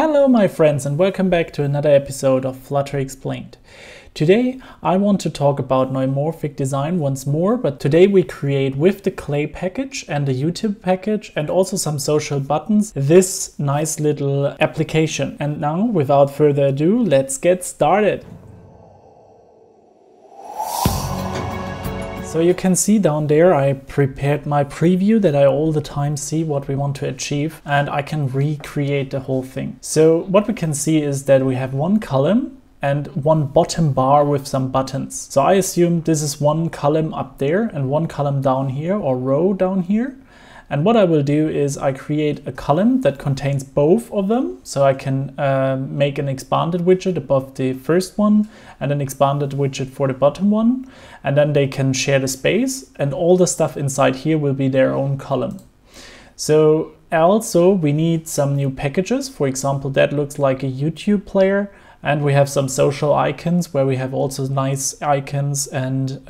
Hello my friends and welcome back to another episode of Flutter Explained. Today I want to talk about neumorphic design once more, but today we create with the clay package and the YouTube package and also some social buttons this nice little application. And now without further ado, let's get started. So you can see down there I prepared my preview that I all the time see what we want to achieve, and I can recreate the whole thing. So what we can see is that we have one column and one bottom bar with some buttons. So I assume this is one column up there and one column down here, or row down here. And what I will do is I create a column that contains both of them. So I can make an expanded widget above the first one and an expanded widget for the bottom one. And then they can share the space, and all the stuff inside here will be their own column. So also we need some new packages. For example, that looks like a YouTube player. And we have some social icons where we have also nice icons and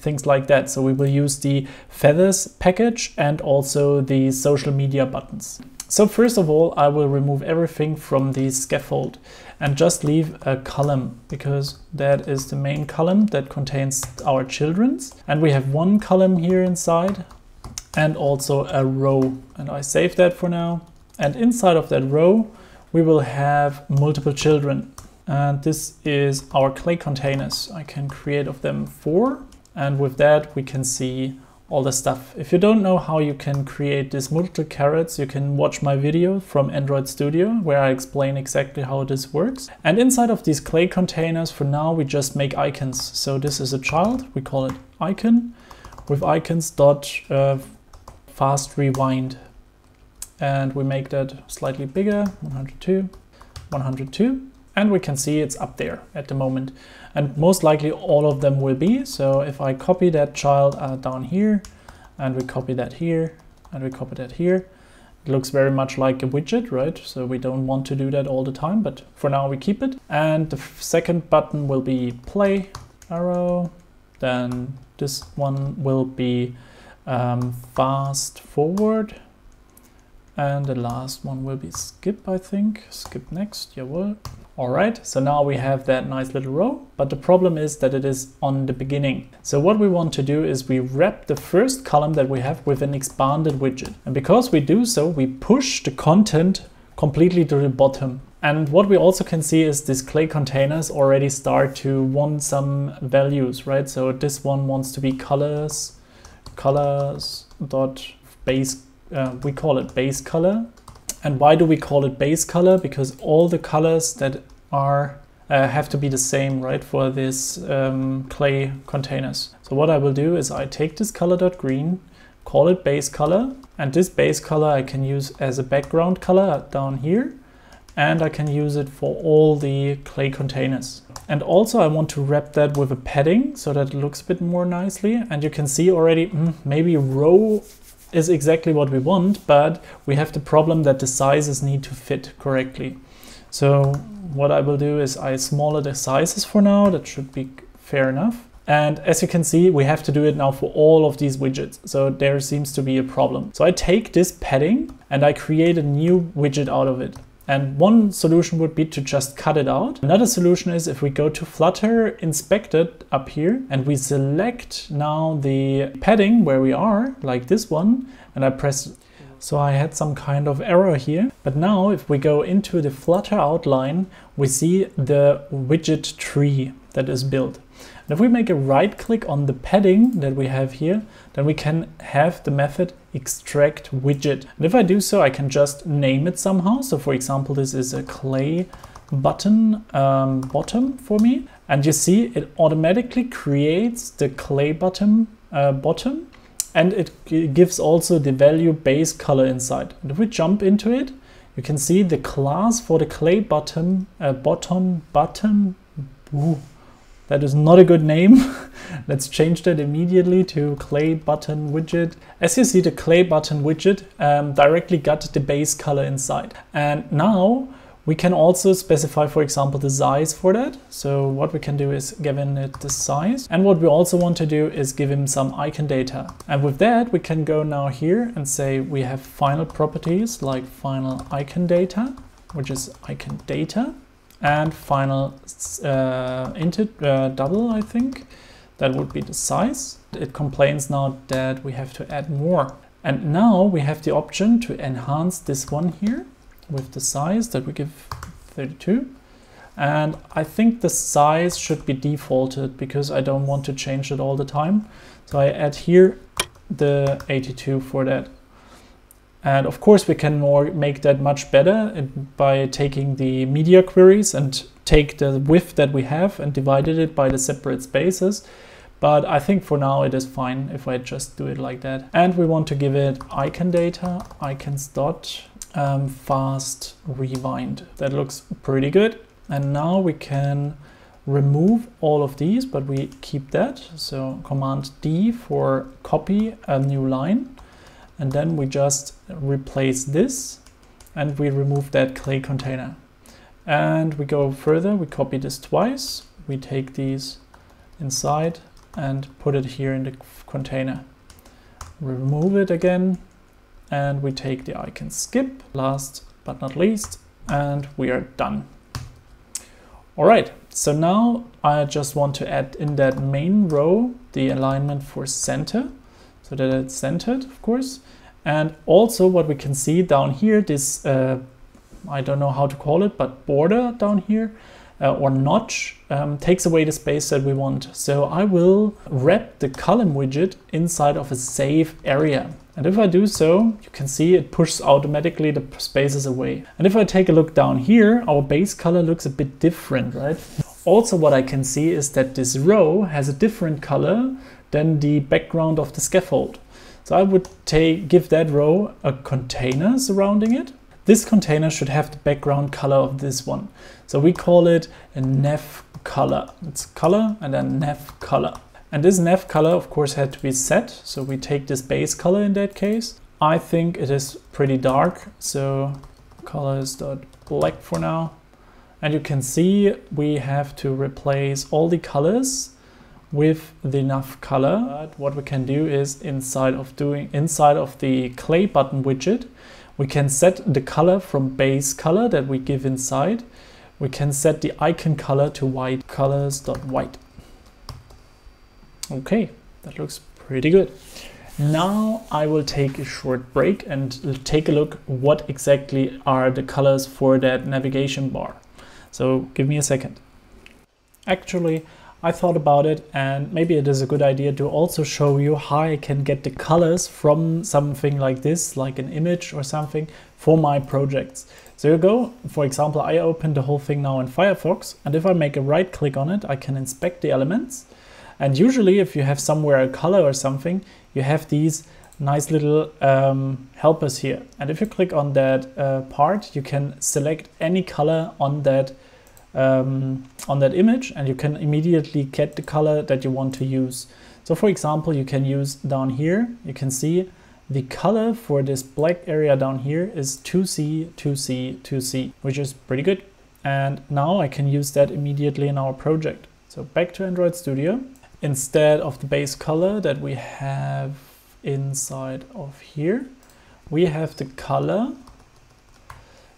things like that. So we will use the feathers package and also the social media buttons. So first of all, I will remove everything from the scaffold and just leave a column, because that is the main column that contains our children's. And we have one column here inside and also a row. And I save that for now. And inside of that row, we will have multiple children. And this is our clay containers. I can create of them 4, and with that we can see all the stuff. If you don't know how you can create these multiple carrots, you can watch my video from Android Studio where I explain exactly how this works. And inside of these clay containers, for now we just make icons. So this is a child, we call it icon, with icons dot fast rewind, and we make that slightly bigger, 102, 102. And we can see it's up there at the moment, and most likely all of them will be. So if I copy that child down here, and we copy that here, and we copy that here, it looks very much like a widget, right? So we don't want to do that all the time, but for now we keep it. And the second button will be play arrow, then this one will be fast forward, and the last one will be skip, I think. Skip next, yeah, well. All right, so now we have that nice little row, but the problem is that it is on the beginning. So what we want to do is we wrap the first column that we have with an expanded widget. And because we do so, we push the content completely to the bottom. And what we also can see is these clay containers already start to want some values, right? So this one wants to be colors dot base. We call it base color. And why do we call it base color? Because all the colors that are have to be the same, right, for this clay containers. So what I will do is I take this color.green, call it base color, and this base color I can use as a background color down here, and I can use it for all the clay containers. And also I want to wrap that with a padding so that it looks a bit more nicely. And you can see already, maybe row is exactly what we want, but we have the problem that the sizes need to fit correctly. So what I will do is I smaller the sizes for now. That should be fair enough. And as you can see, we have to do it now for all of these widgets. So there seems to be a problem. So I take this padding and I create a new widget out of it. And one solution would be to just cut it out. Another solution is if we go to Flutter Inspected up here and we select now the padding where we are, like this one, and I press. So I had some kind of error here. But now if we go into the Flutter outline, we see the widget tree that is built. And if we make a right click on the padding that we have here, then we can have the method extract widget. And if I do so, I can just name it somehow. So for example, this is a clay button bottom for me. And you see it automatically creates the clay button bottom, and it gives also the value base color inside. And if we jump into it, you can see the class for the clay bottom, that is not a good name. Let's change that immediately to clay button widget. As you see, the clay button widget directly got the base color inside. And now we can also specify, for example, the size for that. So what we can do is give it the size. And what we also want to do is give him some icon data. And with that, we can go now here and say we have final properties like final icon data. which is icon data, and final int double, I think that would be the size. It complains now that we have to add more, and now we have the option to enhance this one here with the size that we give 32. And I think the size should be defaulted because I don't want to change it all the time. So I add here the 82 for that. And of course we can make that much better by taking the media queries and take the width that we have and divided it by the separate spaces. But I think for now it is fine if I just do it like that. And we want to give it icon data, icons dot fast rewind. That looks pretty good. And now we can remove all of these, but we keep that. So command D for copy a new line. And then we just replace this and we remove that clay container. And we go further, we copy this twice. We take these inside and put it here in the container. Remove it again. And we take the icon skip, last but not least, and we are done. All right, so now I just want to add in that main row the alignment for center, so that it's centered, of course. And also what we can see down here, this, I don't know how to call it, but border down here or notch takes away the space that we want. So I will wrap the column widget inside of a safe area. And if I do so, you can see it pushes automatically the spaces away. And if I take a look down here, our base color looks a bit different, right? Also, what I can see is that this row has a different color than the background of the scaffold. So I would give that row a container surrounding it. This container should have the background color of this one. So we call it a nav color. It's color and then nav color. And this nav color, of course, had to be set. So we take this base color in that case. I think it is pretty dark. So colors.black for now. And you can see we have to replace all the colors with the nav color. But what we can do is inside of the clay button widget, we can set the color from base color that we give inside. We can set the icon color to white, colors.white. Okay, that looks pretty good. Now I will take a short break and take a look what exactly are the colors for that navigation bar. So give me a second. Actually, I thought about it and maybe it is a good idea to also show you how I can get the colors from something like this, like an image or something, for my projects. So you go, for example, I open the whole thing now in Firefox, and if I make a right click on it, I can inspect the elements. And usually if you have somewhere a color or something, you have these nice little helpers here. And if you click on that part, you can select any color on that image and you can immediately get the color that you want to use. So for example, you can use down here, you can see the color for this black area down here is 2C, 2C, 2C, which is pretty good. And now I can use that immediately in our project. So back to Android Studio. Instead of the base color that we have inside of here, we have the color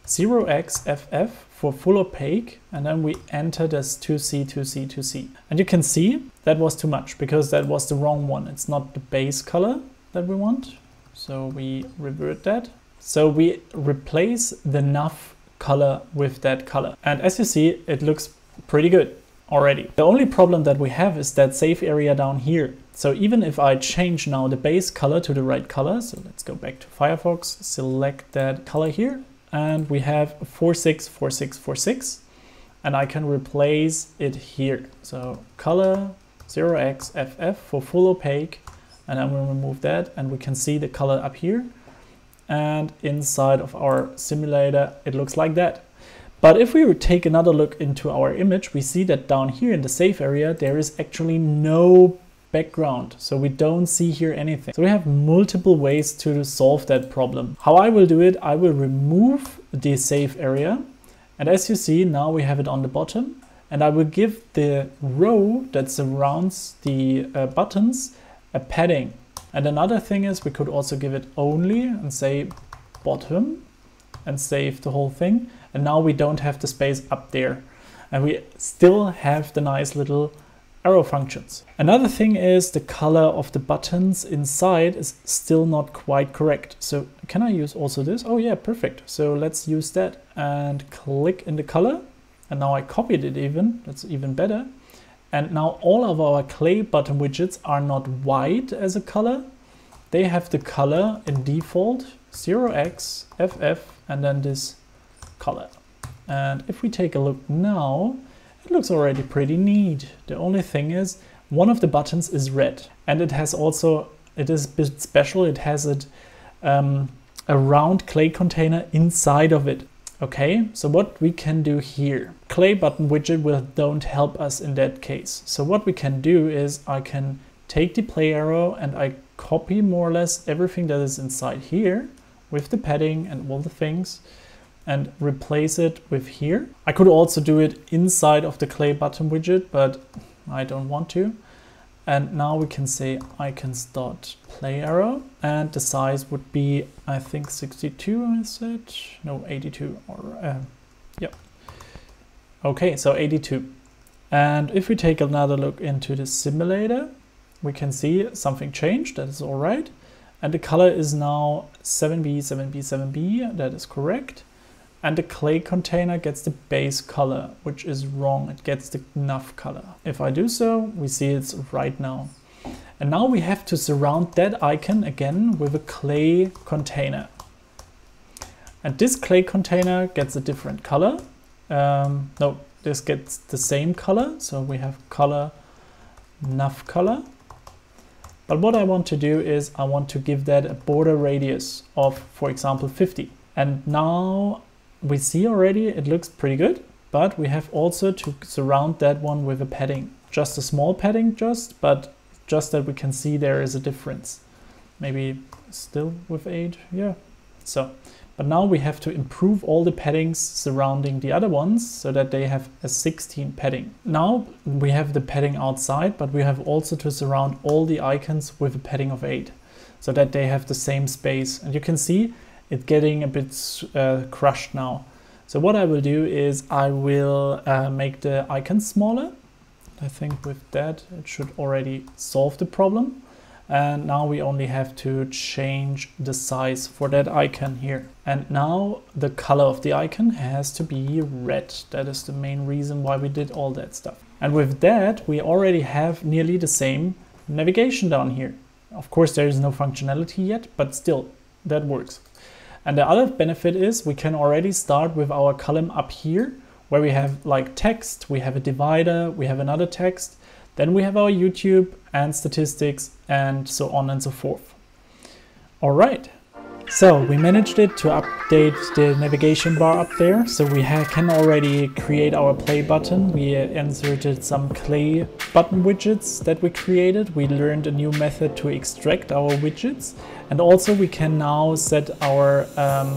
0xFF for full opaque, and then we enter this 2C, 2C, 2C. And you can see that was too much because that was the wrong one. It's not the base color that we want. So we revert that. So we replace the nav color with that color. And as you see, it looks pretty good already. The only problem that we have is that safe area down here. So even if I change now the base color to the right color, so let's go back to Firefox, select that color here, and we have 464646, and I can replace it here. So color 0xFF for full opaque, and I'm going to remove that, and we can see the color up here. And inside of our simulator, it looks like that. But if we would take another look into our image, we see that down here in the safe area, there is actually no background. So we don't see here anything. So we have multiple ways to solve that problem. How I will do it, I will remove the safe area. And as you see, now we have it on the bottom. And I will give the row that surrounds the buttons a padding. And another thing is we could also give it only and say bottom and save the whole thing. and now we don't have the space up there, and we still have the nice little arrow functions. Another thing is the color of the buttons inside is still not quite correct. So can I use also this? Oh yeah, perfect. So let's use that and click in the color, and now I copied it even, that's even better. And now all of our clay button widgets are not white as a color. They have the color in default 0x, FF, and then this color. And if we take a look now, it looks already pretty neat. The only thing is one of the buttons is red, and it has also, it is a bit special, it has a round clay container inside of it. Okay, so what we can do here, clay button widget will don't help us in that case. So what we can do is I can take the play arrow and I copy more or less everything that is inside here with the padding and all the things, and replace it with here. I could also do it inside of the clay button widget, but I don't want to. And now we can say icons.playArrow, and the size would be, I think 62 is it? No, 82 or, yep. Okay, so 82. And if we take another look into the simulator, we can see something changed, that is all right. And the color is now 7B, 7B, 7B, that is correct. And the clay container gets the base color, which is wrong. It gets the enough color. If I do so, we see it's right now. And now we have to surround that icon again with a clay container. And this clay container gets a different color. No, this gets the same color. So we have color, enough color. But what I want to do is I want to give that a border radius of, for example, 50. And now we see already it looks pretty good, but we have also to surround that one with a padding. Just a small padding but just that we can see there is a difference. Maybe still with 8, yeah. So, but now we have to improve all the paddings surrounding the other ones so that they have a 16 padding. Now we have the padding outside, but we have also to surround all the icons with a padding of 8 so that they have the same space. And you can see it's getting a bit crushed now. So what I will do is I will make the icons smaller. I think with that it should already solve the problem. And now we only have to change the size for that icon here. And now the color of the icon has to be red. That is the main reason why we did all that stuff. And with that we already have nearly the same navigation down here. Of course there is no functionality yet, but still that works. And the other benefit is we can already start with our column up here where we have like text, we have a divider, we have another text, then we have our YouTube and statistics and so on and so forth. All right, so we managed it to update the navigation bar up there. So we can already create our play button. We inserted some clay button widgets that we created. We learned a new method to extract our widgets. And also we can now set our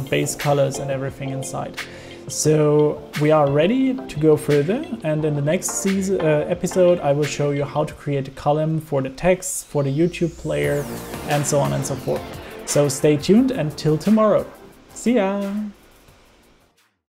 base colors and everything inside. So we are ready to go further, and in the next episode I will show you how to create a column for the text, for the YouTube player, and so on and so forth. So stay tuned until tomorrow. See ya!